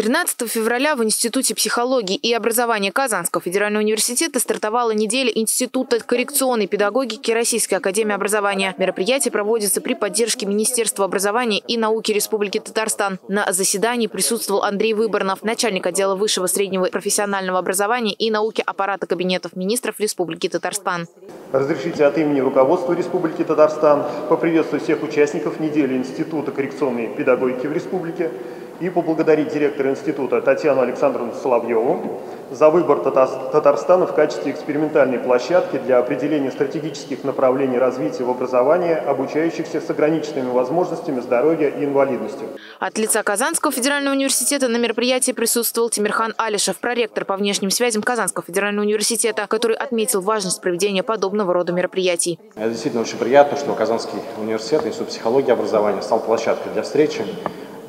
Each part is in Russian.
13 февраля в Институте психологии и образования Казанского федерального университета стартовала неделя Института коррекционной педагогики Российской академии образования. Мероприятие проводится при поддержке Министерства образования и науки Республики Татарстан. На заседании присутствовал Андрей Выборнов, начальник отдела высшего, среднего и профессионального образования и науки аппарата кабинетов министров Республики Татарстан. Разрешите от имени руководства Республики Татарстан поприветствовать всех участников недели Института коррекционной педагогики в Республике и поблагодарить директора института Татьяну Александровну Соловьеву за выбор Татарстана в качестве экспериментальной площадки для определения стратегических направлений развития в образовании обучающихся с ограниченными возможностями здоровья и инвалидностью. От лица Казанского федерального университета на мероприятии присутствовал Тимирхан Алишев, проректор по внешним связям Казанского федерального университета, который отметил важность проведения подобного рода мероприятий. Это действительно очень приятно, что Казанский университет, Институт психологии и образования стал площадкой для встречи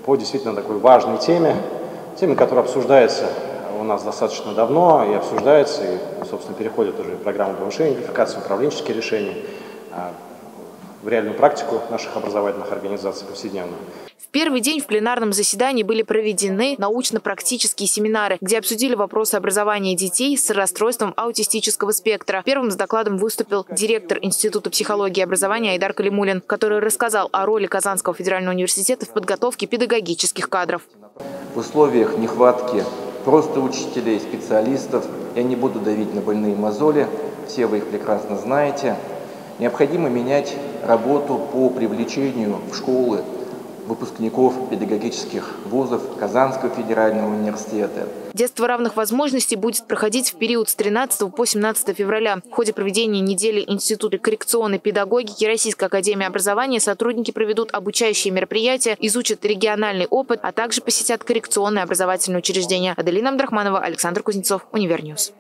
по действительно такой важной теме, которая обсуждается у нас достаточно давно и обсуждается, и, собственно, переходит уже программу повышения квалификации, управленческие решения в реальную практику наших образовательных организаций повседневно. В первый день в пленарном заседании были проведены научно-практические семинары, где обсудили вопросы образования детей с расстройством аутистического спектра. Первым с докладом выступил директор Института психологии и образования Айдар Калимулин, который рассказал о роли Казанского федерального университета в подготовке педагогических кадров. В условиях нехватки просто учителей, специалистов, я не буду давить на больные мозоли, все вы их прекрасно знаете, необходимо менять работу по привлечению в школы выпускников педагогических вузов Казанского федерального университета. «Детство равных возможностей» будет проходить в период с 13 по 17 февраля. В ходе проведения недели Института коррекционной педагогики Российской академии образования сотрудники проведут обучающие мероприятия, изучат региональный опыт, а также посетят коррекционные образовательные учреждения. Аделина Амдрахманова, Александр Кузнецов, Универньюс.